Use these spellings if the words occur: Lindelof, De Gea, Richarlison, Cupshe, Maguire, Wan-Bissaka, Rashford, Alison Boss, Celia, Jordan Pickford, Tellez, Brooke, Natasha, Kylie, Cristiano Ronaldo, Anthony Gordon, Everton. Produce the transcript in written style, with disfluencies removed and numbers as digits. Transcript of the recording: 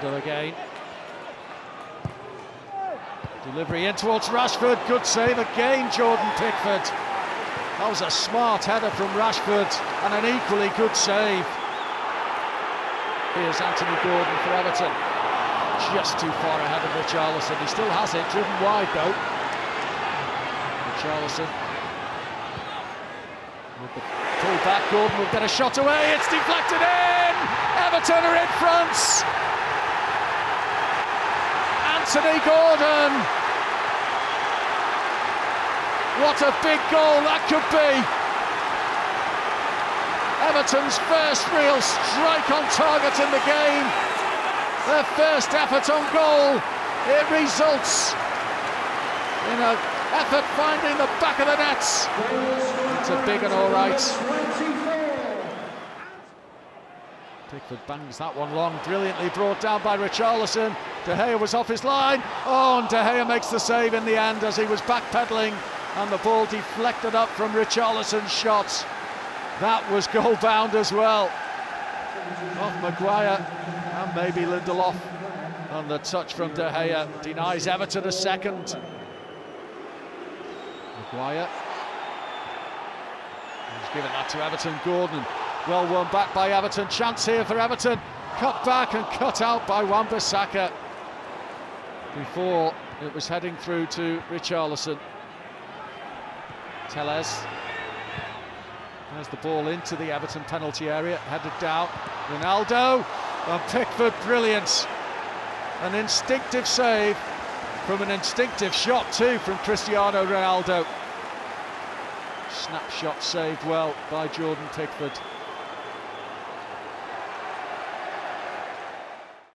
Ronaldo again. Delivery in towards Rashford, good save again, Jordan Pickford. That was a smart header from Rashford and an equally good save. Here's Anthony Gordon for Everton. Just too far ahead of Richarlison, he still has it, driven wide though. Richarlison. With the pull back, Gordon will get a shot away, it's deflected in! Everton are in France! Anthony Gordon, what a big goal that could be. Everton's first real strike on target in the game, their first effort on goal. It results in an effort finding the back of the net. It's a big and all right. Pickford bangs that one long, brilliantly brought down by Richarlison. De Gea was off his line. Oh, and De Gea makes the save in the end as he was backpedalling, and the ball deflected up from Richarlison's shot. That was goal-bound as well. Off Maguire and maybe Lindelof, and the touch from De Gea denies Everton a second. Maguire. He's given that to Everton. Gordon. Well won back by Everton. Chance here for Everton. Cut back and cut out by Wan-Bissaka. Before it was heading through to Richarlison. Tellez. There's the ball into the Everton penalty area. Headed down. Ronaldo. And Pickford, brilliant. An instinctive save from an instinctive shot too from Cristiano Ronaldo. Snapshot saved well by Jordan Pickford.